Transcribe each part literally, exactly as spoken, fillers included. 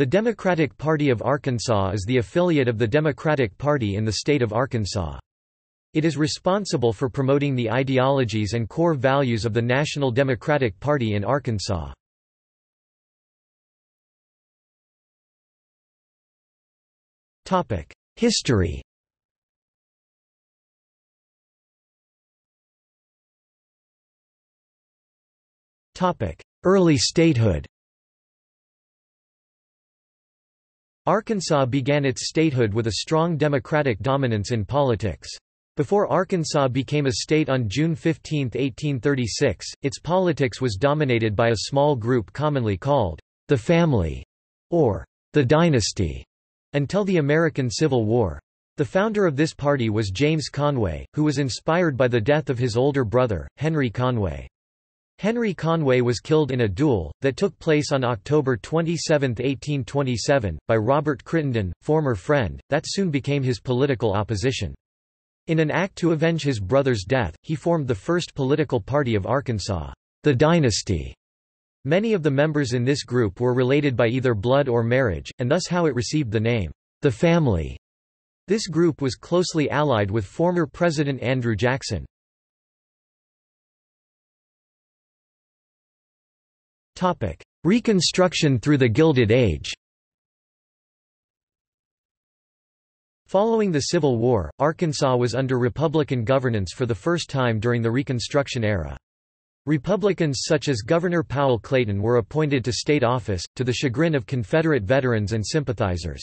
The Democratic Party of Arkansas is the affiliate of the Democratic Party in the state of Arkansas. It is responsible for promoting the ideologies and core values of the National Democratic Party in Arkansas. History. Early statehood. Arkansas began its statehood with a strong Democratic dominance in politics. Before Arkansas became a state on June fifteenth, eighteen thirty-six, its politics was dominated by a small group commonly called the family or the dynasty until the American Civil War. The founder of this party was James Conway, who was inspired by the death of his older brother, Henry Conway. Henry Conway was killed in a duel, that took place on October twenty-seventh, eighteen twenty-seven, by Robert Crittenden, former friend, that soon became his political opposition. In an act to avenge his brother's death, he formed the first political party of Arkansas, the Dynasty. Many of the members in this group were related by either blood or marriage, and thus how it received the name, the Family. This group was closely allied with former President Andrew Jackson. Reconstruction through the Gilded Age. Following the Civil War, Arkansas was under Republican governance for the first time during the Reconstruction era. Republicans such as Governor Powell Clayton were appointed to state office, to the chagrin of Confederate veterans and sympathizers.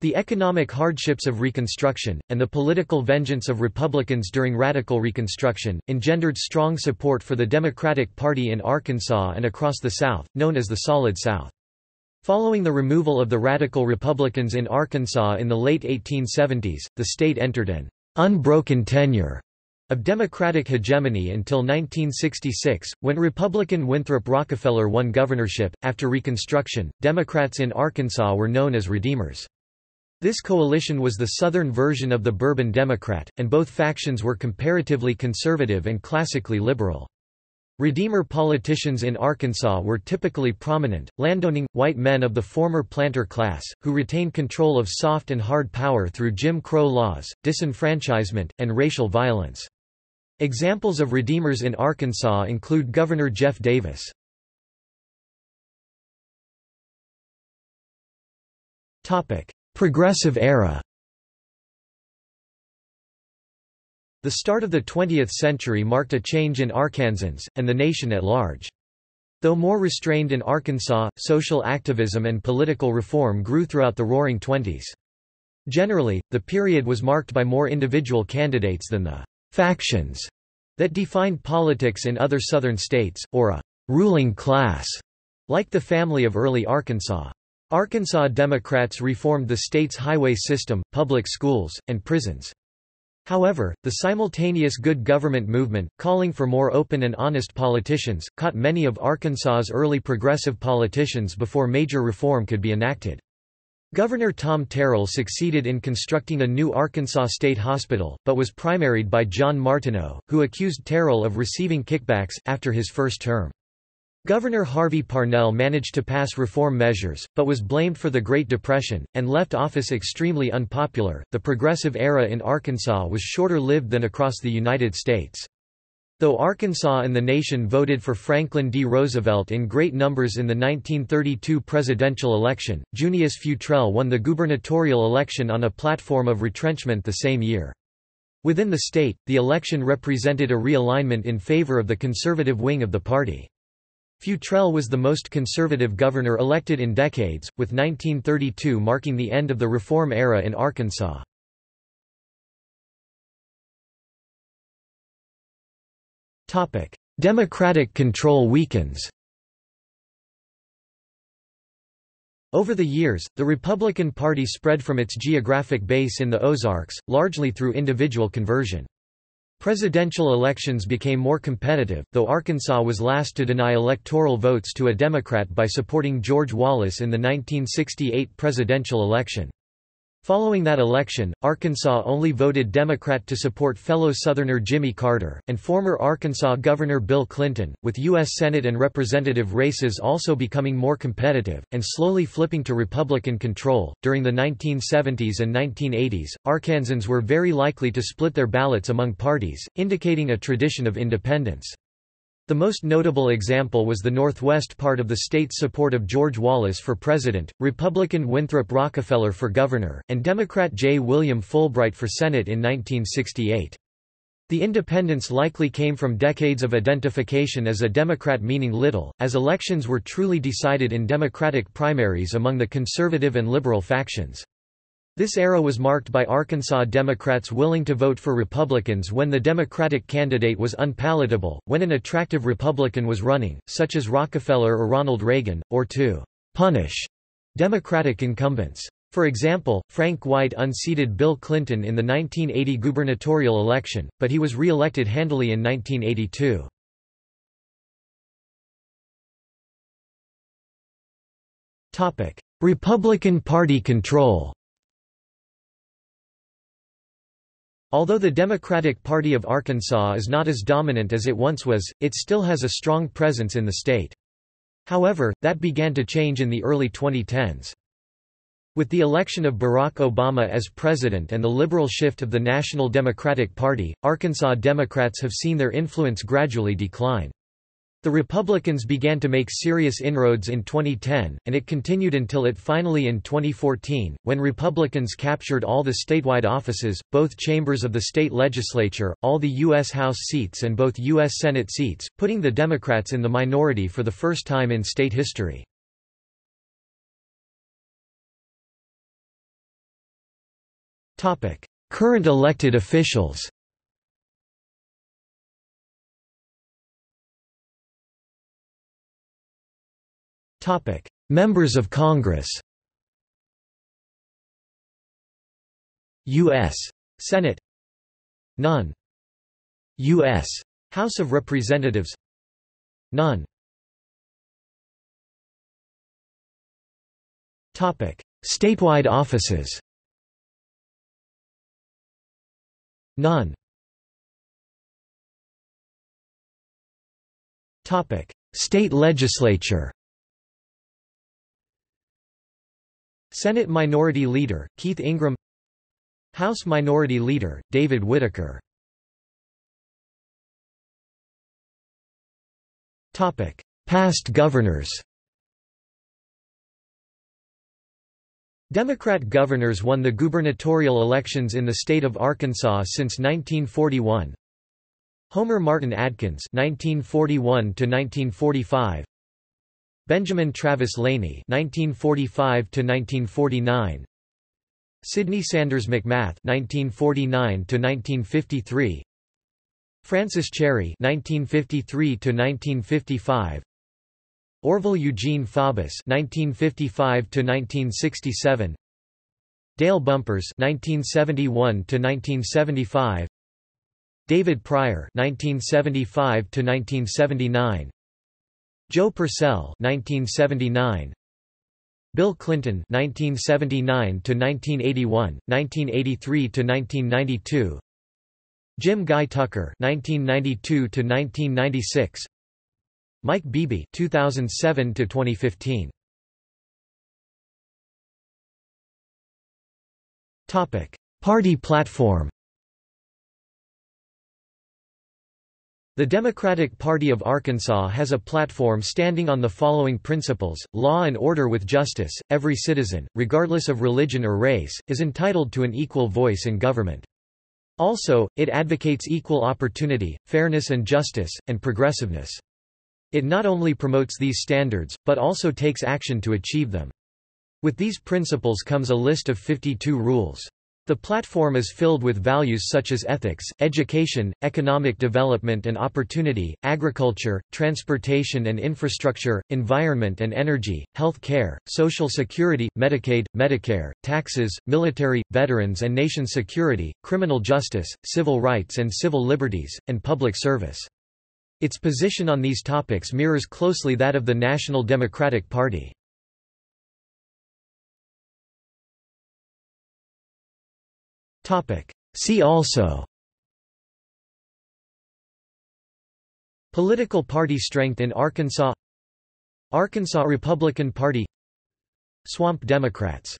The economic hardships of Reconstruction, and the political vengeance of Republicans during Radical Reconstruction, engendered strong support for the Democratic Party in Arkansas and across the South, known as the Solid South. Following the removal of the Radical Republicans in Arkansas in the late eighteen seventies, the state entered an unbroken tenure of Democratic hegemony until nineteen sixty-six, when Republican Winthrop Rockefeller won governorship. After Reconstruction, Democrats in Arkansas were known as Redeemers. This coalition was the Southern version of the Bourbon Democrat, and both factions were comparatively conservative and classically liberal. Redeemer politicians in Arkansas were typically prominent, landowning, white men of the former planter class, who retained control of soft and hard power through Jim Crow laws, disenfranchisement, and racial violence. Examples of Redeemers in Arkansas include Governor Jeff Davis. Progressive era. The start of the twentieth century marked a change in Arkansans, and the nation at large. Though more restrained in Arkansas, social activism and political reform grew throughout the Roaring Twenties. Generally, the period was marked by more individual candidates than the factions that defined politics in other Southern states, or a ruling class, like the family of early Arkansas. Arkansas Democrats reformed the state's highway system, public schools, and prisons. However, the simultaneous good government movement, calling for more open and honest politicians, caught many of Arkansas's early progressive politicians before major reform could be enacted. Governor Tom Terrell succeeded in constructing a new Arkansas State Hospital, but was primaried by John Martineau, who accused Terrell of receiving kickbacks, after his first term. Governor Harvey Parnell managed to pass reform measures, but was blamed for the Great Depression, and left office extremely unpopular. The Progressive Era in Arkansas was shorter-lived than across the United States. Though Arkansas and the nation voted for Franklin D. Roosevelt in great numbers in the nineteen thirty-two presidential election, Junius Futrell won the gubernatorial election on a platform of retrenchment the same year. Within the state, the election represented a realignment in favor of the conservative wing of the party. Futrell was the most conservative governor elected in decades, with nineteen thirty-two marking the end of the reform era in Arkansas. Democratic control weakens. Over the years, the Republican Party spread from its geographic base in the Ozarks, largely through individual conversion. Presidential elections became more competitive, though Arkansas was last to deny electoral votes to a Democrat by supporting George Wallace in the nineteen sixty-eight presidential election. Following that election, Arkansas only voted Democrat to support fellow Southerner Jimmy Carter, and former Arkansas Governor Bill Clinton, with U S Senate and Representative races also becoming more competitive, and slowly flipping to Republican control. During the nineteen seventies and nineteen eighties, Arkansans were very likely to split their ballots among parties, indicating a tradition of independence. The most notable example was the northwest part of the state's support of George Wallace for president, Republican Winthrop Rockefeller for governor, and Democrat J. William Fulbright for Senate in nineteen sixty-eight. The independence likely came from decades of identification as a Democrat meaning little, as elections were truly decided in Democratic primaries among the conservative and liberal factions. This era was marked by Arkansas Democrats willing to vote for Republicans when the Democratic candidate was unpalatable, when an attractive Republican was running, such as Rockefeller or Ronald Reagan, or to "punish" Democratic incumbents. For example, Frank White unseated Bill Clinton in the nineteen eighty gubernatorial election, but he was re-elected handily in nineteen eighty-two. Republican Party control. Although the Democratic Party of Arkansas is not as dominant as it once was, it still has a strong presence in the state. However, that began to change in the early twenty tens. With the election of Barack Obama as president and the liberal shift of the National Democratic Party, Arkansas Democrats have seen their influence gradually decline. The Republicans began to make serious inroads in twenty ten, and it continued until it finally in twenty fourteen, when Republicans captured all the statewide offices, both chambers of the state legislature, all the U S House seats and both U S Senate seats, putting the Democrats in the minority for the first time in state history. Current elected officials. Members of Congress. U S Senate. None. U S House of Representatives. None. Statewide offices. None. State legislature. Senate Minority Leader, Keith Ingram. House Minority Leader, David Whitaker. Past governors. Democrat governors won the gubernatorial elections in the state of Arkansas since nineteen forty-one. Homer Martin Adkins nineteen forty-one to nineteen forty-five. Benjamin Travis Laney nineteen forty-five to nineteen forty-nine. Sidney Sanders McMath nineteen forty-nine to nineteen fifty-three. Francis Cherry nineteen fifty-three to nineteen fifty-five. Orville Eugene Faubus nineteen fifty-five to nineteen sixty-seven. Dale Bumpers nineteen seventy-one to nineteen seventy-five. David Pryor nineteen seventy-five to nineteen seventy-nine. Joe Purcell nineteen seventy-nine. Bill Clinton nineteen seventy-nine to nineteen eighty-one, nineteen eighty-three to nineteen ninety-two. Jim Guy Tucker nineteen ninety-two to nineteen ninety-six. Mike Beebe two thousand seven to twenty fifteen. Topic: Party platform. The Democratic Party of Arkansas has a platform standing on the following principles: law and order with justice, every citizen, regardless of religion or race, is entitled to an equal voice in government. Also, it advocates equal opportunity, fairness and justice, and progressiveness. It not only promotes these standards, but also takes action to achieve them. With these principles comes a list of fifty-two rules. The platform is filled with values such as ethics, education, economic development and opportunity, agriculture, transportation and infrastructure, environment and energy, health care, social security, Medicaid, Medicare, taxes, military, veterans and nation security, criminal justice, civil rights and civil liberties, and public service. Its position on these topics mirrors closely that of the National Democratic Party. See also: Political party strength in Arkansas, Arkansas Republican Party, Swamp Democrats.